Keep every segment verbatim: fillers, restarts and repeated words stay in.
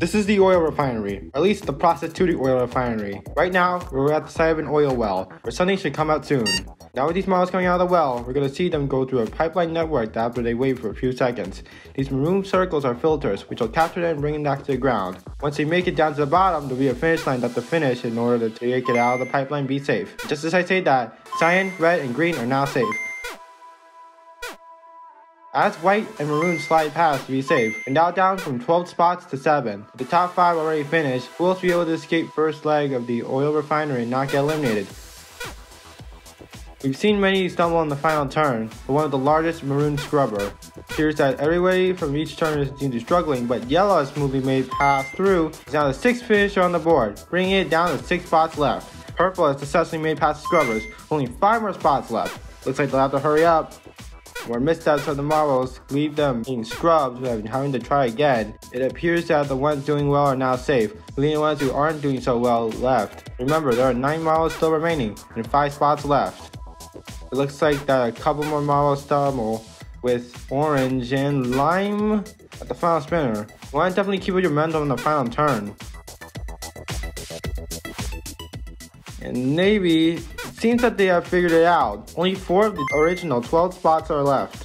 This is the oil refinery, or at least the prostitute oil refinery. Right now, we're at the side of an oil well, where something should come out soon. Now with these models coming out of the well, we're going to see them go through a pipeline network that after they wait for a few seconds. These maroon circles are filters, which will capture them and bring them back to the ground. Once they make it down to the bottom, there'll be a finish line that they'll finish in order to take it out of the pipeline and be safe. Just as I say that, cyan, red, and green are now safe. As white and maroon slide past to be safe, and now down from twelve spots to seven. With the top five already finished, who else will be able to escape first leg of the oil refinery and not get eliminated? We've seen many stumble on the final turn, but one of the largest, maroon scrubber. Appears that everybody from each turn is indeed struggling, but yellow is smoothly made pass through. It's now the sixth finisher on the board, bringing it down to six spots left. Purple has successfully made past the scrubbers, only five more spots left. Looks like they'll have to hurry up. Where missteps of the marbles leave them being scrubbed and having to try again. It appears that the ones doing well are now safe, leaving the ones who aren't doing so well left. Remember, there are nine marbles still remaining and five spots left. It looks like that a couple more marbles stumble with orange and lime at the final spinner. You want to definitely keep up your momentum on the final turn. And maybe seems that they have figured it out. Only four of the original twelve spots are left.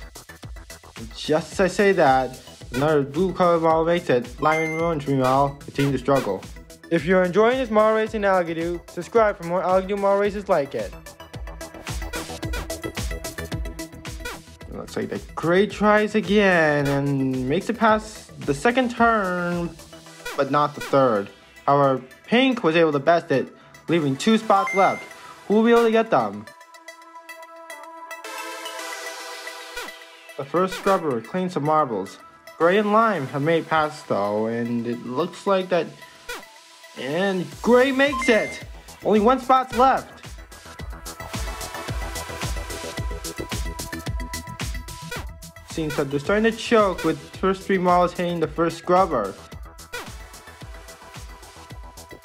Just as I say that, another blue colored model makes it. Lime and Orange meanwhile continue to struggle. If you're enjoying this model race in Algodoo, subscribe for more Algodoo model races like it. it. Looks like the gray tries again and makes it past the second turn, but not the third. However, pink was able to best it, leaving two spots left. Who will be able to get them? The first scrubber claims some marbles. Gray and lime have made past though, and it looks like that... And gray makes it! Only one spot's left! Seems that they're starting to choke with the first three marbles hitting the first scrubber.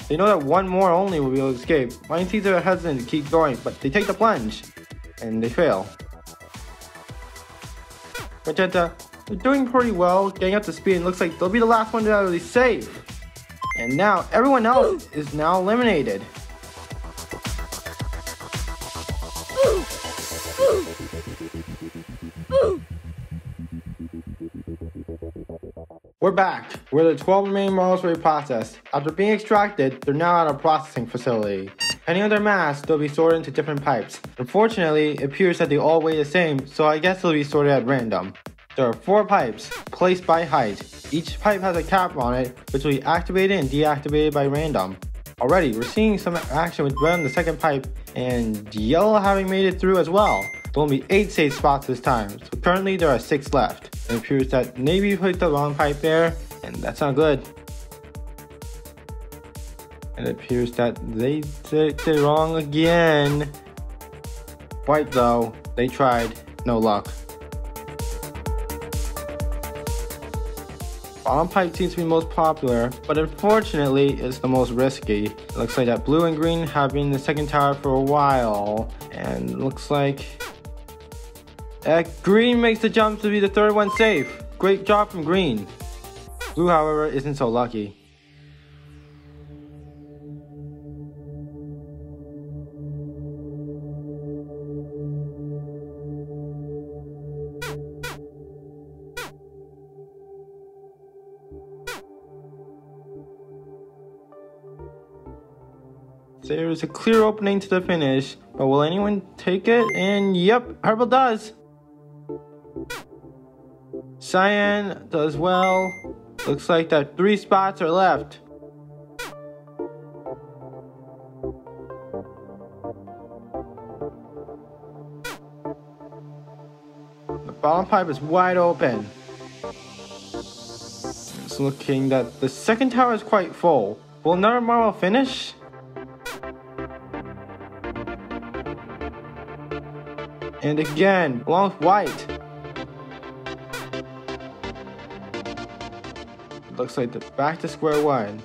They know that one more only will be able to escape. Mine sees their hesitant to keep going, but they take the plunge, and they fail. Magenta, they're doing pretty well, getting up to speed, and looks like they'll be the last one to actually save. And now, everyone else is now eliminated. We're back, where the twelve remaining marbles were reprocessed. After being extracted, they're now at a processing facility. Depending on their mass, they'll be sorted into different pipes. Unfortunately, it appears that they all weigh the same, so I guess they'll be sorted at random. There are four pipes, placed by height. Each pipe has a cap on it, which will be activated and deactivated by random. Already, we're seeing some action with red on the second pipe, and yellow having made it through as well. There will be eight safe spots this time, so currently there are six left. It appears that Navy put the wrong pipe there, and that's not good. It appears that they did it wrong again. White though, they tried, no luck. Bottom pipe seems to be most popular, but unfortunately it's the most risky. It looks like that blue and green have been in the second tower for a while, and looks like Uh, green makes the jump to be the third one safe. Great job from green. Blue, however, isn't so lucky. There is a clear opening to the finish, but will anyone take it? And yep, purple does. Cyan does well. Looks like that three spots are left. The bottom pipe is wide open. It's looking that the second tower is quite full. Will another marble finish? And again, along with white. Looks like they're back to square one.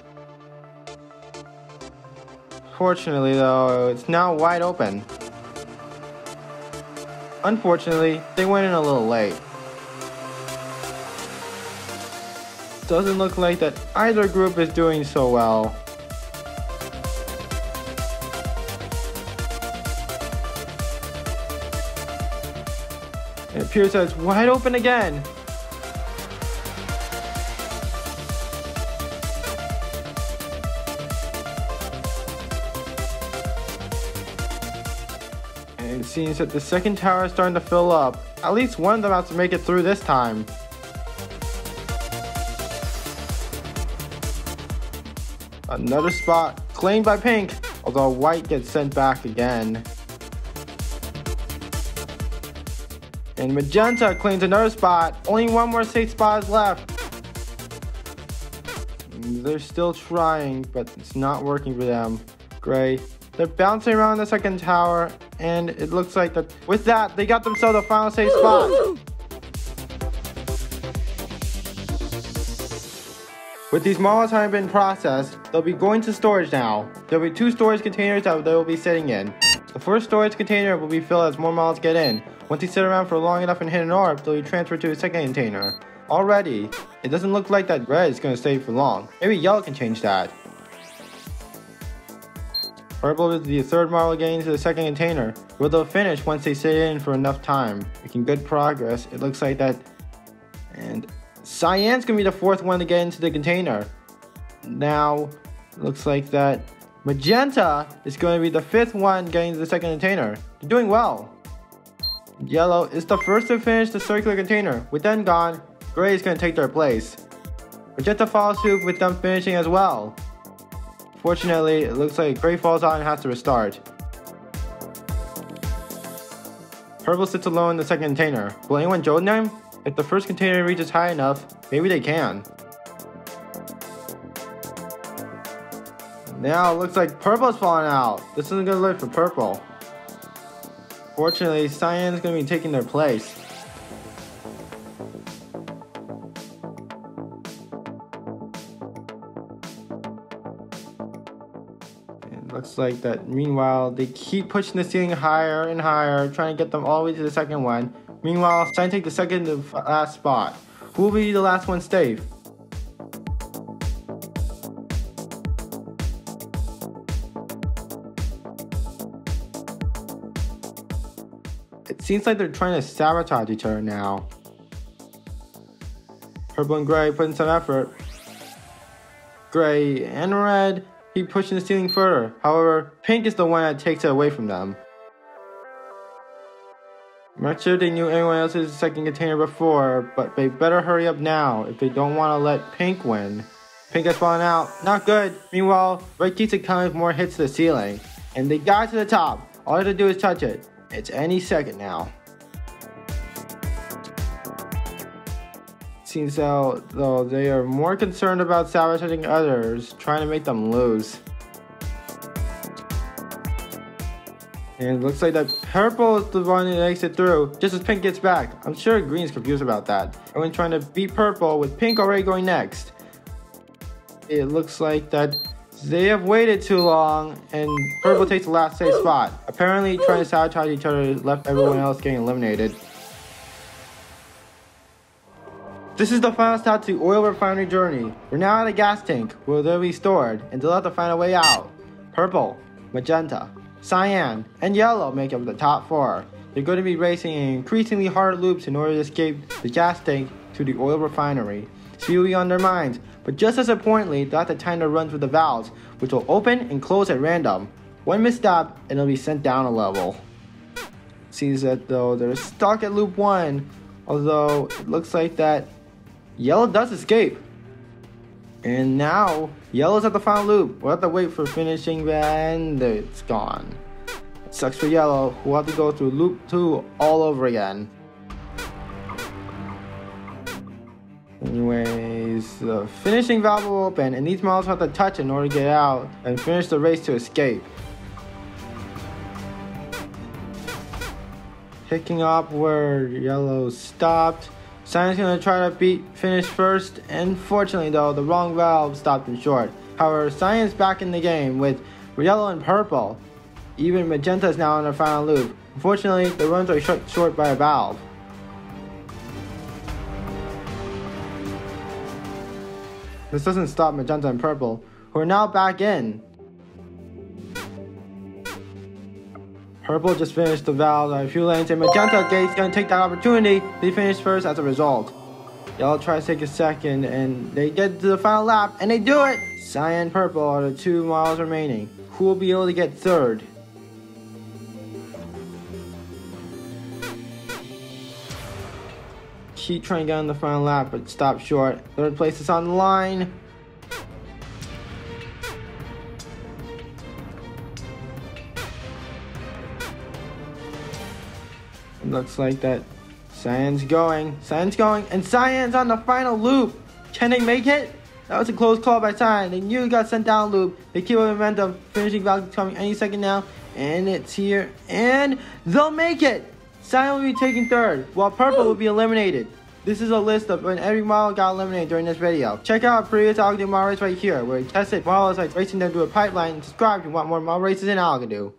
Fortunately though, it's now wide open. Unfortunately, they went in a little late. doesn't look like that either group is doing so well. It appears that it's wide open again. And it seems that the second tower is starting to fill up. At least one of them has to make it through this time. Another spot claimed by pink, although white gets sent back again. And magenta claims another spot. Only one more safe spot is left. They're still trying, but it's not working for them. Gray, they're bouncing around the second tower, and it looks like that with that, they got themselves a final safe spot. With these models having been processed, they'll be going to storage now. There'll be two storage containers that they will be sitting in. The first storage container will be filled as more models get in. Once they sit around for long enough and hit an orb, they'll be transferred to a second container. Already, it doesn't look like that red is going to stay for long. Maybe yellow can change that. Purple is the third model getting into the second container, where they'll finish once they sit in for enough time. Making good progress, it looks like that. And cyan's going to be the fourth one to get into the container. Now, it looks like that magenta is going to be the fifth one getting to the second container. They're doing well. Yellow is the first to finish the circular container. With them gone, gray is going to take their place. Magenta follows suit with them finishing as well. Fortunately, it looks like gray falls out and has to restart. Purple sits alone in the second container. Will anyone join them? If the first container reaches high enough, maybe they can. Now it looks like purple's falling out. This isn't going to look for purple. Fortunately, cyan's going to be taking their place. It looks like that. Meanwhile, they keep pushing the ceiling higher and higher, trying to get them all the way to the second one. Meanwhile, cyan take the second to last spot. Who will be the last one safe? It seems like they're trying to sabotage each other now. Purple and gray put in some effort. Gray and red keep pushing the ceiling further. However, pink is the one that takes it away from them. I'm not sure they knew anyone else's second container before, but they better hurry up now if they don't want to let pink win. Pink has fallen out. Not good. Meanwhile, red keeps it coming with more hits to the ceiling. And they got to the top. All they have to do is touch it. It's any second now. Seems though, though they are more concerned about sabotaging others, trying to make them lose. And it looks like that purple is the one that makes it through, just as pink gets back. I'm sure green is confused about that. Everyone trying to beat purple with pink already going next. It looks like that they have waited too long, and purple takes the last safe spot. Apparently, trying to sabotage each other left everyone else getting eliminated. This is the final stop to the oil refinery journey. We're now at a gas tank, where they'll be stored, and they'll have to find a way out. Purple, magenta, cyan, and yellow make up the top four. They're going to be racing in increasingly hard loops in order to escape the gas tank to the oil refinery. Speed will be on their minds, but just as importantly, they'll have to time their runs with the valves, which will open and close at random. One misstep, and they'll be sent down a level. Seems that though they're stuck at loop one, although it looks like that yellow does escape. And now, yellow's at the final loop. We'll have to wait for finishing, and it's gone. It sucks for yellow, we'll have to go through loop two all over again. Anyways, the finishing valve will open, and these models have to touch in order to get out and finish the race to escape. Picking up where yellow stopped, cyan's going to try to beat finish first, and fortunately though, the wrong valve stopped him short. However, cyan's back in the game with yellow and purple. Even magenta is now in their final loop. Unfortunately, the runs are shut short by a valve. This doesn't stop Magenta and Purple, who are now back in. Purple just finished the Val by a few lanes, and Magenta Gate's gonna take that opportunity. They finish first as a result. Yellow tries to take a second, and they get to the final lap, and they do it! Cyan and Purple are the two miles remaining. Who will be able to get third? She tried to get on the final lap, but stopped short. Third place is on the line. It looks like that. Cyan's going, Cyan's going, and Cyan's on the final loop! Can they make it? That was a close call by Cyan. They knew he got sent down loop. They keep up momentum, finishing Valkyrie coming any second now, and it's here, and they'll make it! Cyan will be taking third, while Purple will be eliminated. This is a list of when every model got eliminated during this video. Check out our previous Algodoo model race right here, where we tested models like racing them through a pipeline, and subscribe if you want more model races in Algodoo.